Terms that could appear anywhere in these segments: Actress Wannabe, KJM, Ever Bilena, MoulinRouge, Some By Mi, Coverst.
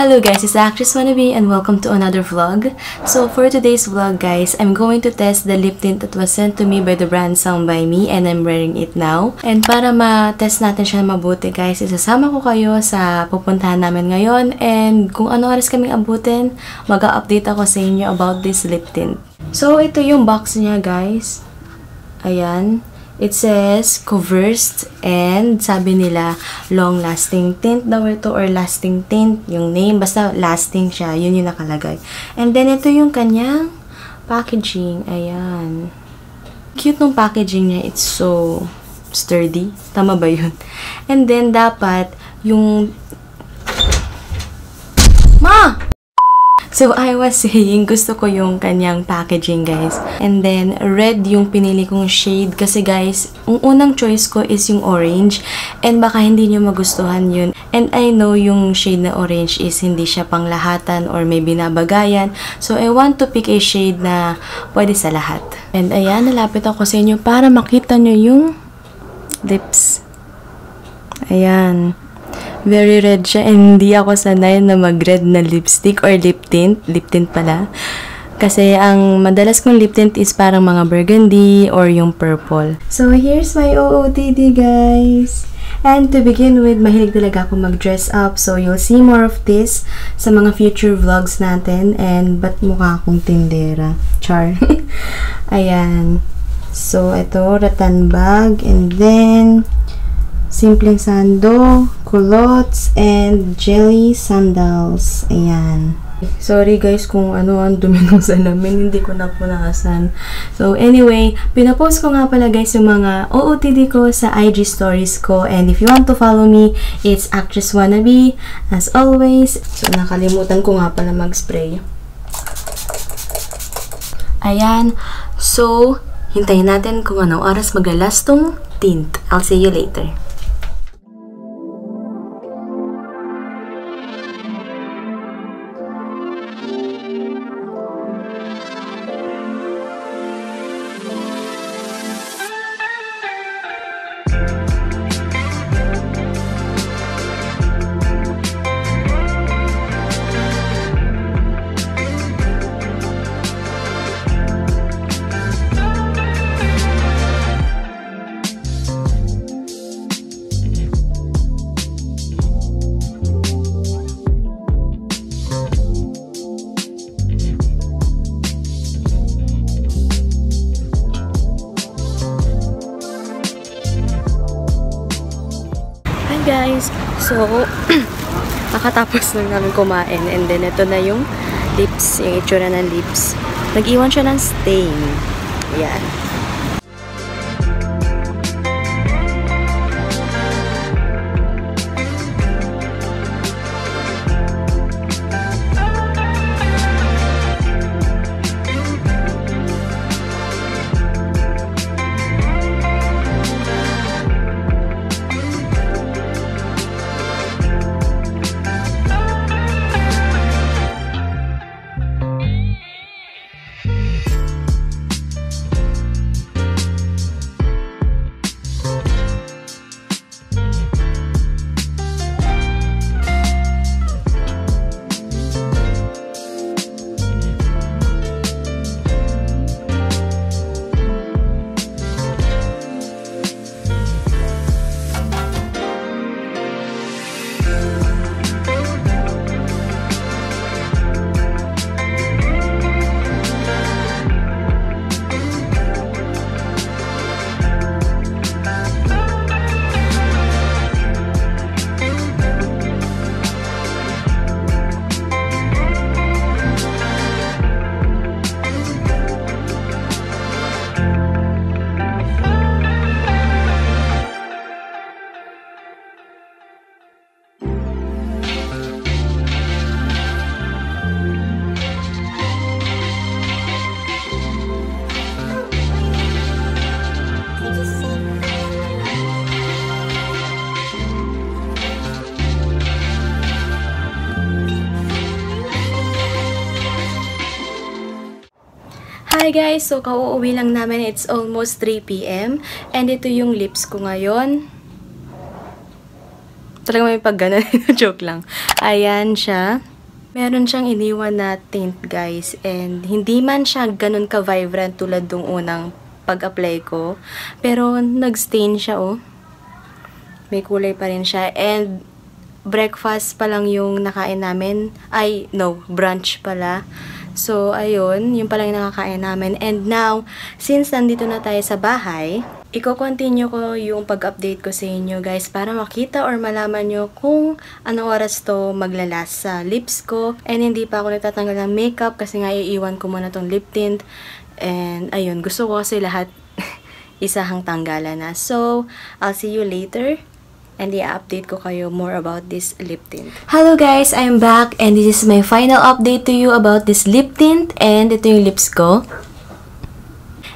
Hello guys, it's Actress Wannabe and welcome to another vlog. So for today's vlog guys, I'm going to test the lip tint that was sent to me by the brand Some By Mi and I'm wearing it now. And para ma-test natin siya mabuti guys, isasama ko kayo sa pupuntahan namin ngayon and kung ano oras kaming abutin, mag-update ako sa inyo about this lip tint. So ito yung box niya guys. Ayan. It says Coverst and sabi nila long-lasting tint daw ito or lasting tint yung name. Basta lasting siya. Yun yung nakalagay. And then ito yung kanyang packaging. Ayan. Cute nung packaging niya. It's so sturdy. Tama ba yun? And then dapat yung... Ma! So, I was saying, gusto ko yung kanyang packaging, guys. And then, red yung pinili kong shade. Kasi, guys, yung unang choice ko is yung orange. And baka hindi nyo magustuhan yun. And I know yung shade na orange is hindi siya pang lahatan or may binabagayan. So, I want to pick a shade na pwede sa lahat. And, ayan, nalapit ako sa inyo para makita nyo yung lips. Ayan. Very red siya. Hindi ako sanay na mag-red na lipstick or lip tint. Lip tint pala. Kasi ang madalas kong lip tint is parang mga burgundy or yung purple. So here's my OOTD guys. And to begin with, mahilig talaga ako mag-dress up. So you'll see more of this sa mga future vlogs natin. And ba't mukha akong tindera? Char. Ayan. So ito, rattan bag. And then... simpleng sando, culottes, and jelly sandals. Ayan. Sorry guys kung ano ang dumi ng salamin. Hindi ko napunasan. So anyway, pinapost ko nga pala guys yung mga OOTD ko sa IG stories ko. And if you want to follow me, it's Actress Wannabe as always. So nakalimutan ko nga pala mag-spray. Ayan. So, hintayin natin kung anong oras mag-alas tong tint. I'll see you later. Guys, so nakatapos lang namin kumain and then ito na yung lips, yung itsura ng lips. Nag-iwan siya ng stain. Ayan. Hi guys! So, kauuwi lang namin. It's almost 3 p.m. And ito yung lips ko ngayon. Talaga may pagganan. Joke lang. Ayan siya. Meron siyang iniwan na tint, guys. And hindi man siya ganun ka-vibrant tulad nung unang pag-apply ko. Pero nag-stain siya, oh. May kulay pa rin siya. And breakfast pa lang yung nakain namin. Ay, no. Brunch pala. So, ayun. Yun pala yung nakakain namin. And now, since nandito na tayo sa bahay, i-continue ko yung pag-update ko sa inyo, guys, para makita or malaman nyo kung anong oras to maglalas sa lips ko. And hindi pa ako nagtatanggal ng makeup kasi nga iiwan ko muna tong lip tint. And ayun, gusto ko kasi lahat isahang tanggalan na. So, I'll see you later. And i-update ko kayo more about this lip tint. Hello guys, I'm back and this is my final update to you about this lip tint. And ito yung lips ko.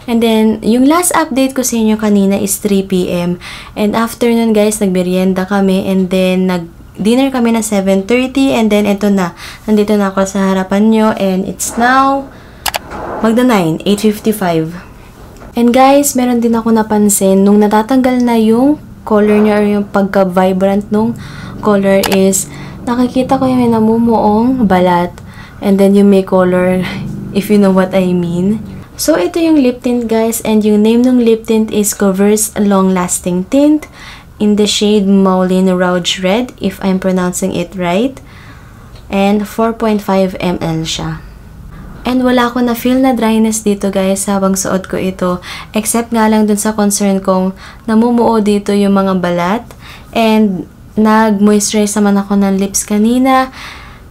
And then, yung last update ko sa inyo kanina is 3 PM. And after nun, guys, nagmerienda kami. And then, nag-dinner kami na 7:30. And then, eto na. Nandito na ako sa harapan nyo. And it's now, magda 9, 8:55. And guys, meron din ako napansin. Nung natatanggal na yung color niya or yung pagka-vibrant nung color is, nakikita ko yung namumuong balat. And then, yung may color, if you know what I mean. So, ito yung lip tint, guys. And yung name ng lip tint is Coverst Long Lasting Tint in the shade Moulin Rouge Red, if I'm pronouncing it right. And 4.5 ml siya. And wala ko na-feel na dryness dito, guys, habang suot ko ito. Except nga lang dun sa concern kong namumuo dito yung mga balat. And nag-moisturize naman ako ng lips kanina.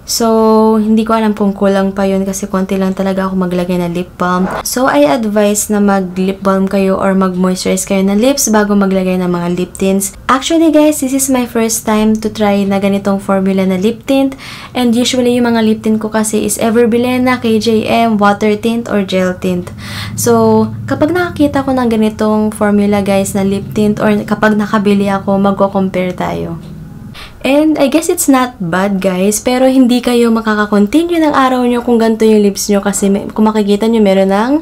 So, hindi ko alam kung kulang pa yun kasi konti lang talaga ako maglagay ng lip balm. So, I advise na mag-lip balm kayo or mag-moisturize kayo ng lips bago maglagay ng mga lip tints. Actually, guys, this is my first time to try na ganitong formula na lip tint. And usually, yung mga lip tint ko kasi is Ever Bilena, KJM, water tint, or gel tint. So, kapag nakakita ko ng ganitong formula, guys, na lip tint or kapag nakabili ako, magko-compare tayo. And I guess it's not bad, guys, pero hindi kayo makakakontinue ng araw nyo kung ganito yung lips nyo kasi kung makikita nyo meron ng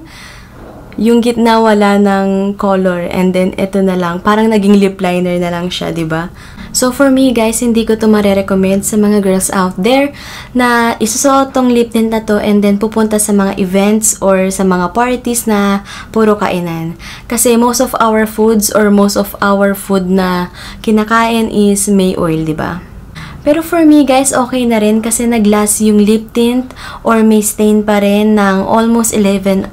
yung gitna wala ng color and then ito na lang, parang naging lip liner na lang siya, diba? So for me, guys, hindi ko ito marerecommend sa mga girls out there na isusuot tong lip tint na to and then pupunta sa mga events or sa mga parties na puro kainan. Kasi most of our foods or most of our food na kinakain is may oil, diba? Pero for me, guys, okay na rin kasi nag-last yung lip tint or may stain pa rin ng almost 11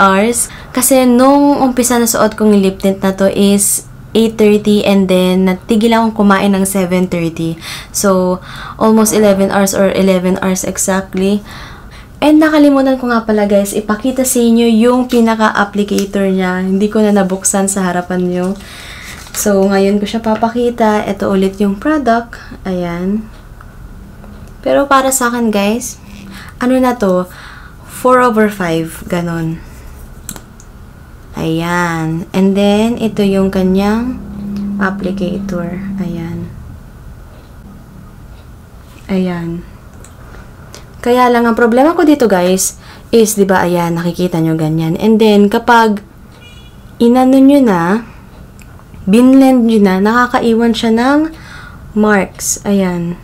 hours. Kasi nung umpisa na suot kong lip tint na to is 8:30 and then natigil akong kumain ng 7:30. So, almost 11 hours or 11 hours exactly. And nakalimutan ko nga pala, guys, ipakita sa inyo yung pinaka-applicator niya. Hindi ko na nabuksan sa harapan niyo. So, ngayon ko siya papakita. Ito ulit yung product. Ayan. Pero para sa akin, guys, ano na to? 4/5. Ganon. Ayan. And then, ito yung kanyang applicator. Ayan. Ayan. Kaya lang, ang problema ko dito, guys, is, diba, ayan, nakikita nyo ganyan. And then, kapag inano nyo na, binlend nyo na, nakakaiwan siya ng marks. Ayan.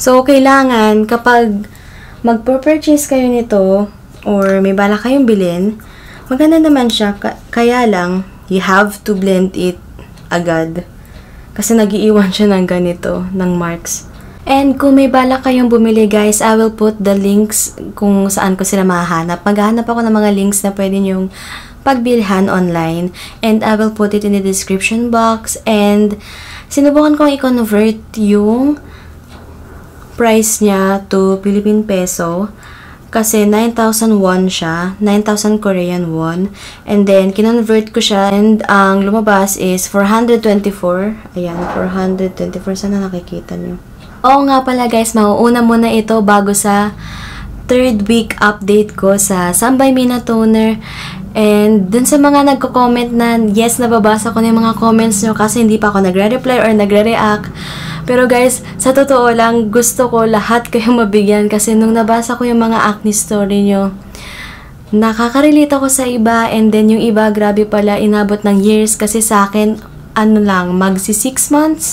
So, kailangan, kapag magpo-purchase kayo nito, or may bala kayong bilhin, maganda naman siya, kaya lang, you have to blend it agad. Kasi nag-iiwan siya ng ganito, ng marks. And kung may bala kayong bumili, guys, I will put the links kung saan ko sila mahanap. Maghahanap ako ng mga links na pwede nyong pagbilhan online. And I will put it in the description box. And sinubukan kong i-convert yung price niya to Philippine Peso. Kasi 9,000 won siya, 9,000 Korean won. And then, kinonvert ko siya. And ang lumabas is 424. Ayan, 424. Sana nakikita nyo. Oo nga pala, guys, mauuna muna ito bago sa third week update ko sa Some By Mi na toner. And dun sa mga nagko-comment na, yes, nababasa ko na yung mga comments nyo kasi hindi pa ako nagre-reply or nagre-react. Pero guys, sa totoo lang, gusto ko lahat kayong mabigyan kasi nung nabasa ko yung mga acne story nyo, nakakarelate ako sa iba and then yung iba, grabe pala, inabot ng years kasi sa akin, ano lang, magsi 6 months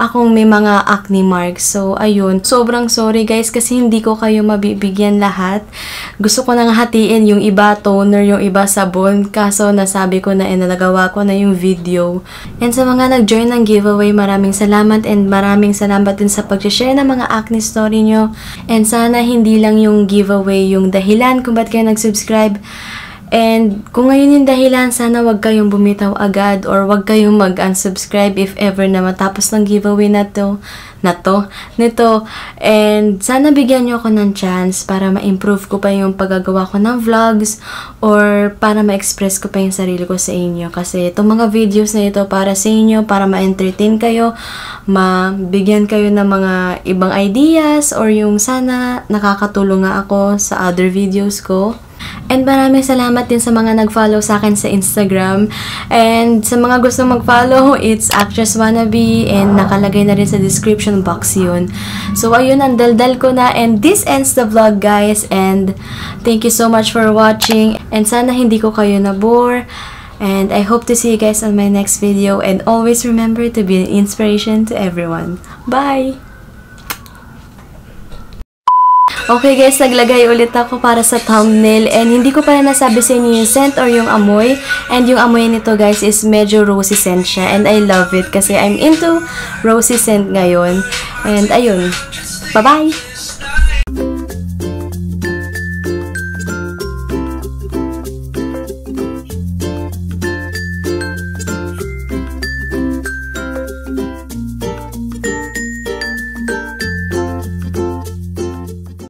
akong may mga acne marks. So, ayun. Sobrang sorry guys kasi hindi ko kayo mabibigyan lahat. Gusto ko nang hatiin yung iba toner, yung iba sabon. Kaso, nasabi ko na nagawa ko na yung video. And sa mga nag-join ng giveaway, maraming salamat and maraming salamat din sa pag-share ng mga acne story nyo. And sana hindi lang yung giveaway yung dahilan kung ba't kayo nag-subscribe. And kung ngayon yung dahilan, sana wag kayong bumitaw agad or wag kayong mag-unsubscribe if ever na matapos ng giveaway na nito. And sana bigyan nyo ako ng chance para ma-improve ko pa yung paggagawa ko ng vlogs or para ma-express ko pa yung sarili ko sa inyo. Kasi itong mga videos na ito para sa inyo, para ma-entertain kayo, mabigyan kayo ng mga ibang ideas or yung sana nakakatulong nga ako sa other videos ko. And maraming salamat din sa mga nag-follow sa akin sa Instagram. And sa mga gusto mag-follow, it's Actress Wannabe and nakalagay na rin sa description box yun. So ayun, ang daldal ko na and this ends the vlog guys and thank you so much for watching and sana hindi ko kayo nabore and I hope to see you guys on my next video and always remember to be an inspiration to everyone. Bye! Okay guys, naglagay ulit ako para sa thumbnail and hindi ko pala nasabi sa inyo yung scent or yung amoy. And yung amoy nito guys is medyo rosy scent siya and I love it kasi I'm into rosy scent ngayon. And ayun, bye-bye!